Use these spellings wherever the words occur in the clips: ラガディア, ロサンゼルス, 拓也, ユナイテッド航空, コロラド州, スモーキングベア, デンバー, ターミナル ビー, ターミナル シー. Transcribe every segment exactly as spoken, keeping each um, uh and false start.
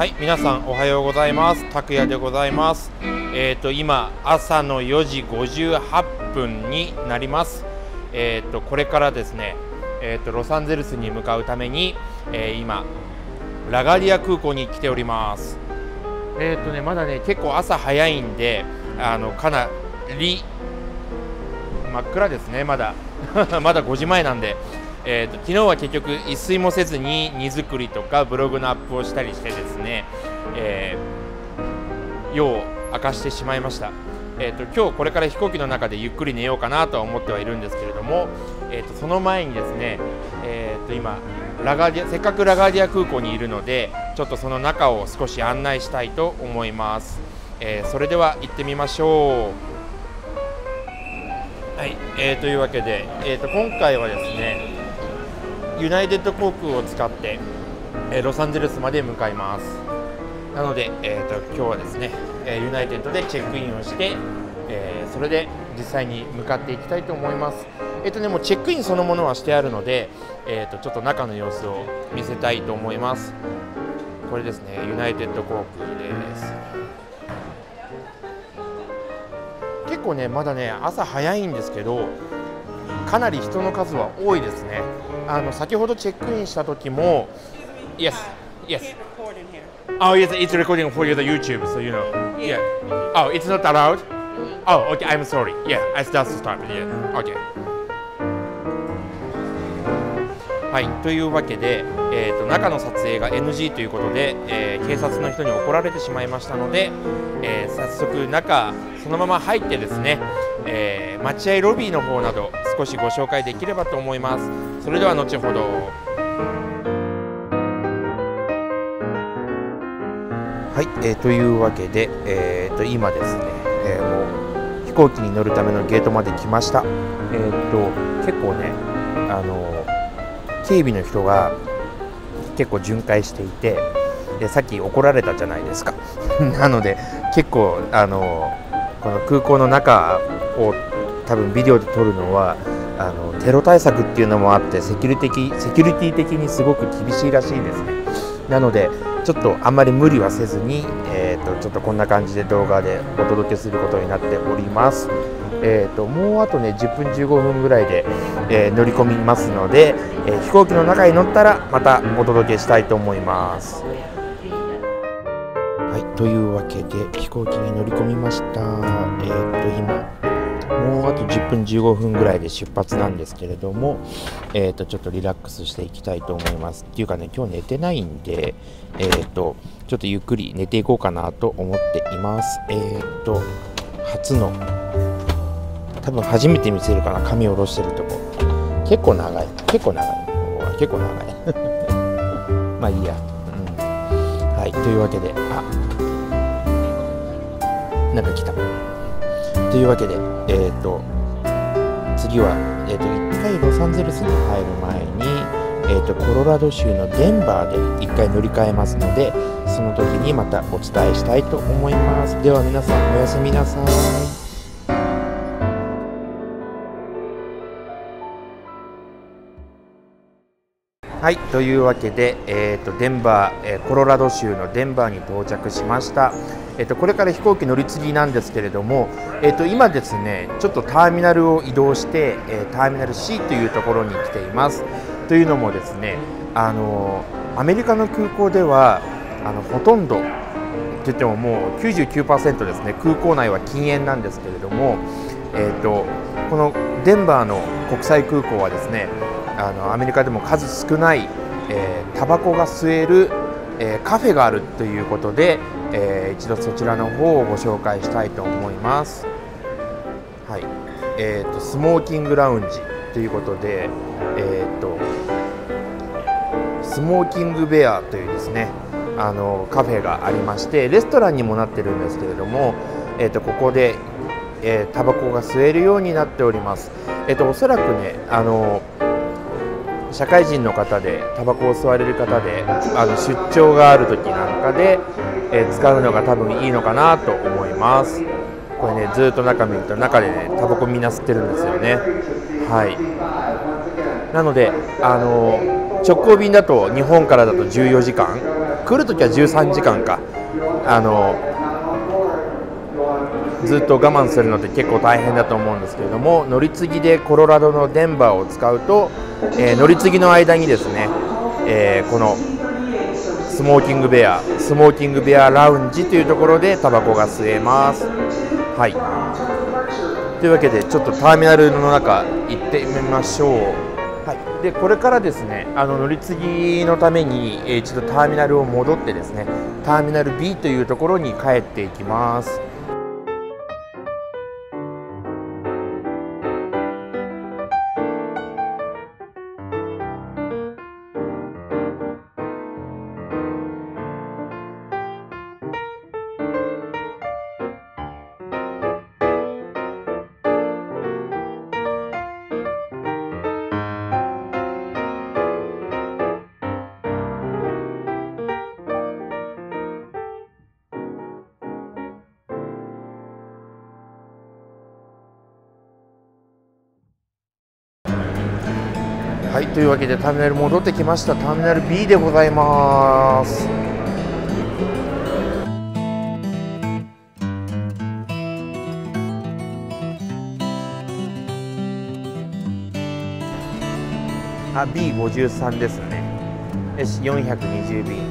はい、皆さんおはようございます。拓也でございます。えっと今朝のよじごじゅうはっぷんになります。えっとこれからですね、えっとロサンゼルスに向かうために、えー、今ラガディア空港に来ております。えっとねまだね結構朝早いんで、あのかなり真っ暗ですねまだまだごじまえなんで。えーと、昨日は結局一睡もせずに荷造りとかブログのアップをしたりしてですね、えー、夜を明かしてしまいました、えーと、今日これから飛行機の中でゆっくり寝ようかなとは思ってはいるんですけれども、えーと、その前にですね、えーと、今ラガディア、せっかくラガディア空港にいるのでちょっとその中を少し案内したいと思います、えー、それでは行ってみましょう。はい、えー、というわけで、えーと、今回はですねユナイテッド航空を使って、えー、ロサンゼルスまで向かいます。なので、えーと、今日はですね、えー、ユナイテッドでチェックインをして、えー、それで実際に向かっていきたいと思います。えーとね、もうチェックインそのものはしてあるので、えーと、ちょっと中の様子を見せたいと思います。これですね、ユナイテッド航空です。結構ね、まだね、朝早いんですけど、かなり人の数は多いですね。あの先ほどチェックインした時も、yes, yes. Oh, yes, it's recording for you the YouTube, so you know. Yeah. Oh, it's not allowed. Oh, okay. I'm sorry. Yeah, I start to stop. Yeah. Okay. はい、というわけで、えっと中の撮影が エヌジー ということで、えー、警察の人に怒られてしまいましたので、えー、早速中そのまま入ってですね、えー、待合ロビーの方など少しご紹介できればと思います。それでは後ほど。はい、えー、というわけで、えー、と今ですね、えー、もう飛行機に乗るためのゲートまで来ました。えー、と結構ね、あの警備の人が結構巡回していて、でさっき怒られたじゃないですか。なので結構あのこの空港の中を多分ビデオで撮るのは。あのテロ対策っていうのもあってセキュリティ、セキュリティ的にすごく厳しいらしいですね。なのでちょっとあんまり無理はせずに、えー、とちょっとこんな感じで動画でお届けすることになっております、えー、ともうあとねじゅっぷんじゅうごふんぐらいで、えー、乗り込みますので、えー、飛行機の中に乗ったらまたお届けしたいと思います。はい、というわけで飛行機に乗り込みました。えー、と今もうあとじゅっぷんじゅうごふんぐらいで出発なんですけれども、えー、とちょっとリラックスしていきたいと思います。っていうかね、今日寝てないんで、えー、とちょっとゆっくり寝ていこうかなと思っています。えー、と初の、多分初めて見せるかな、髪を下ろしてるとこ。結構長い、結構長い、結構長い。まあいいや、うん。はい、というわけで、あなんか来た。というわけで、えー、と次は、えー、といっかいロサンゼルスに入る前に、えー、とコロラド州のデンバーでいっかい乗り換えますので、その時にまたお伝えしたいと思います。では皆さんおやすみなさい。はい、というわけで、えー、とデンバー、えー、コロラド州のデンバーに到着しました。えー、とこれから飛行機乗り継ぎなんですけれども、えー、と今ですねちょっとターミナルを移動して、えー、ターミナル シー というところに来ています。というのもですね、あのー、アメリカの空港ではあのほとんどといってももう きゅうじゅうきゅうパーセント ですね、空港内は禁煙なんですけれども、えー、とこのデンバーの国際空港はですね、あのアメリカでも数少ない、えー、タバコが吸える、えー、カフェがあるということで、えー、一度そちらの方をご紹介したいと思います。はい、えー、とスモーキングラウンジということで、えー、とスモーキングベアというですねあのカフェがありまして、レストランにもなってるんですけれども、えー、とここで、えー、タバコが吸えるようになっております。えー、とおそらくねあの社会人の方でタバコを吸われる方であの出張がある時なんかで、えー、使うのが多分いいのかなと思います。これねずっと中見ると中でねタバコみんな吸ってるんですよね。はい、なのであの直行便だと日本からだとじゅうよじかん、来るときはじゅうさんじかんか、あのずっと我慢するのって結構大変だと思うんですけれども、乗り継ぎでコロラドのデンバーを使うと、えー、乗り継ぎの間にですね、えー、このスモーキングベアスモーキングベアラウンジというところでタバコが吸えます。はい、というわけでちょっとターミナルの中行ってみましょう。はい、でこれからですね、あの乗り継ぎのために一度ターミナルを戻ってですね、ターミナル ビー というところに帰っていきます。はい、というわけでターミナル戻ってきました。ターミナル ビー でございます。あ、ビーごじゅうさん ですね。よし、よんひゃくにじゅう便。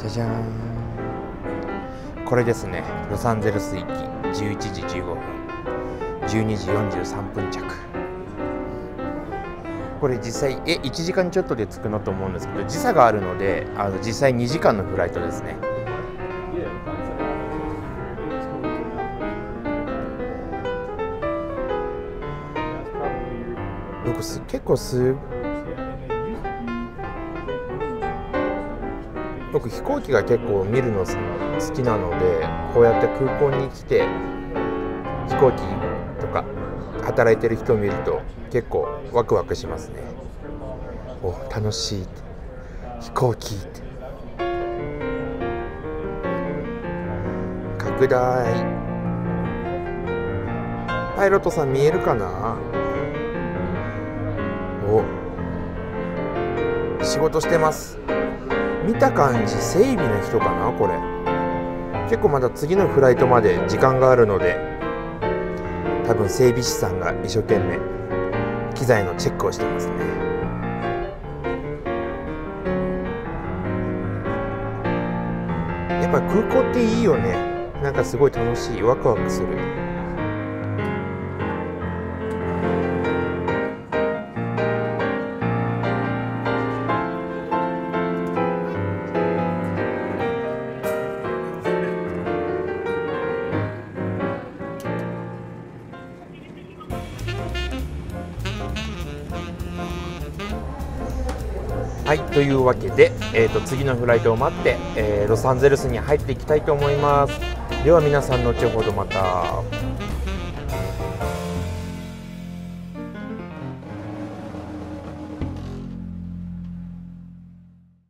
じゃじゃーん、これですね、ロサンゼルス行きじゅういちじじゅうごふん、じゅうにじよんじゅうさんぷん着。これ実際えいちじかんちょっとで着くのと思うんですけど、時差があるので、あの実際にじかんのフライトですね。僕す結構す僕飛行機が結構見るの好きなので、こうやって空港に来て飛行機とか働いてる人を見ると結構ワクワクしますね。お、楽しい、飛行機拡大。パイロットさん見えるかな。お、仕事してます。見た感じ整備の人かな。これ結構まだ次のフライトまで時間があるので、多分整備士さんが一生懸命機材のチェックをしてますね。やっぱ空港っていいよね。なんかすごい楽しい、ワクワクする。はい、というわけで、えーと、次のフライトを待って、えー、ロサンゼルスに入っていきたいと思います。では皆さん、後ほどまた。